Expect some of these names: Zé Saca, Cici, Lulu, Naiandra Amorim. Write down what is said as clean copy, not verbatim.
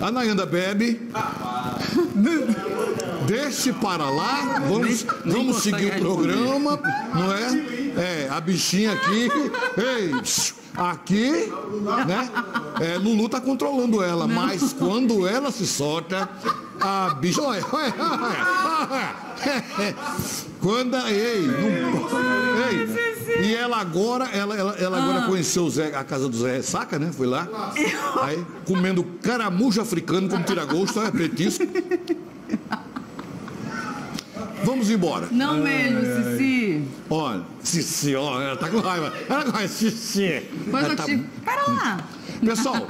A Naiandra bebe. Desce para lá. Vamos seguir o programa, não é? É, a bichinha aqui. Ei, aqui, né? É, Lulu tá controlando ela, mas quando ela se solta, a bicha. Quando. Ei, não. Ei. E ela agora conheceu o Zé, a casa do Zé Saca, né? Foi lá. Aí, comendo caramujo africano como tiragosto, é petisco. Vamos embora. Não mesmo, Cici. Olha, Cici, ó, ela tá com raiva. Ela gosta de Cici. Para lá. Pessoal.